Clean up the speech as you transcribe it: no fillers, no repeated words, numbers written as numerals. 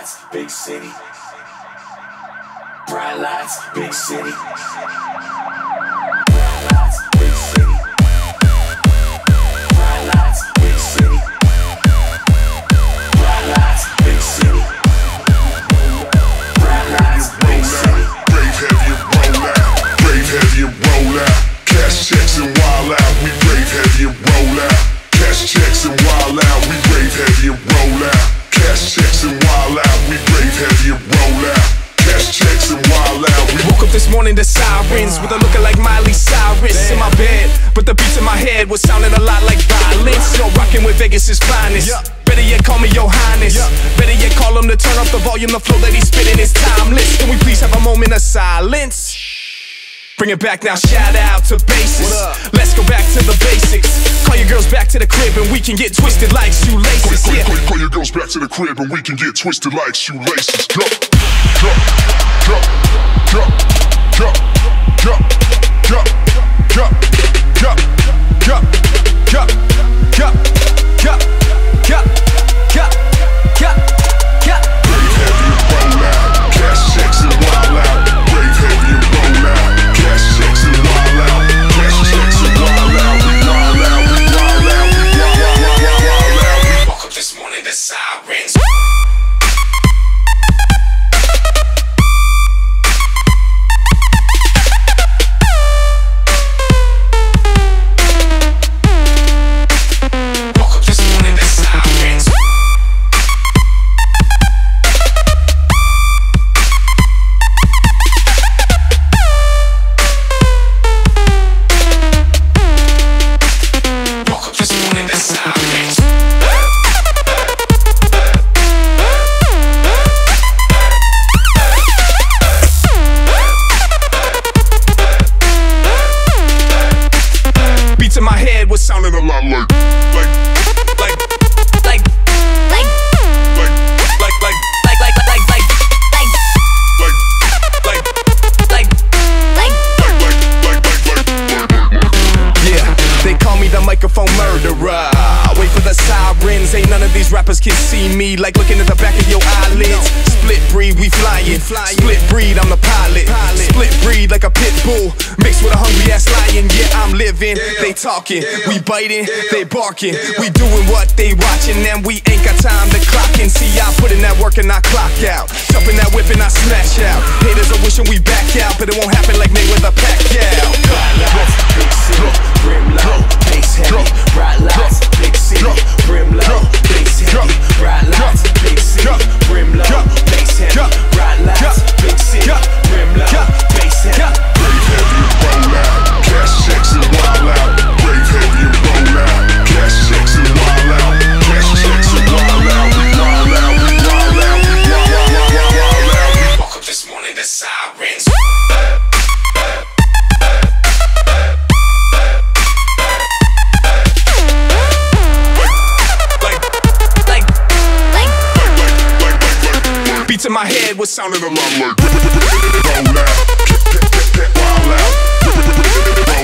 lights, big city. Bright lights, big city. Bright lights, big city. Bright lights, big city. Bright lights, big city. Bright lights, big city. Brave, have you roll out. Brave, have you roll out. Cash checks and wild out. We brave, have you roll out. Cash checks and wild out. We brave, have you roll out. Cash checks and wild out, we brave heavy roll out. Cash checks and wild out. We woke up this morning to sirens with a looking like Miley Cyrus. Damn. In my bed, but the beats in my head was sounding a lot like violence. Still rocking with Vegas' finest. Yep. Better yet, call me your highness. Yep. Better yet, call him to turn up the volume. The flow that he's spitting is timeless. Can we please have a moment of silence? Bring it back now, shout out to basis. Let's go back to the basics. Call your girls back to the crib and we can get twisted like shoelaces. Yeah. Call your girls back to the crib and we can get twisted like shoelaces. Go, go, go, go, go, go, go, go, go, go, go, go, go, go, go, go, go. Brave heavy and roll out, cash checks and wild out. Brave heavy and roll out, cash checks and wild out. Cash checks and wild out. The sirens. Sounding a lot like they call me the microphone murderer. Wait for the sirens, ain't none of these rappers can see me. Like looking at the back of your eyelids. Splitbreed, we flying. Splitbreed, I'm the pilot. Splitbreed like a pit bull mixed with a hungry ass lion. Yeah, I'm living, they talking, we biting, they barking. We doing what they watching and we ain't got time to clock in. See, I put in that work and I clock out. Jump in that whip and I smash out. Haters are wishing we back out, but it won't happen like me with a pack out. Big city, brim low, bass heavy. Bright lights, big city, brim low, bass heavy. Bright lights, big city, brim low, bass heavy. Bright lights, big city, brim low, bass heavy. Brave heavy roll out, cash checks and wild out. Brave heavy roll out, cash checks and wild out. Cash checks and wild out. We wild out, we wild out, we wild out. Woke up this morning, the sirens. In my head was sounding a lot like roll out, wild out.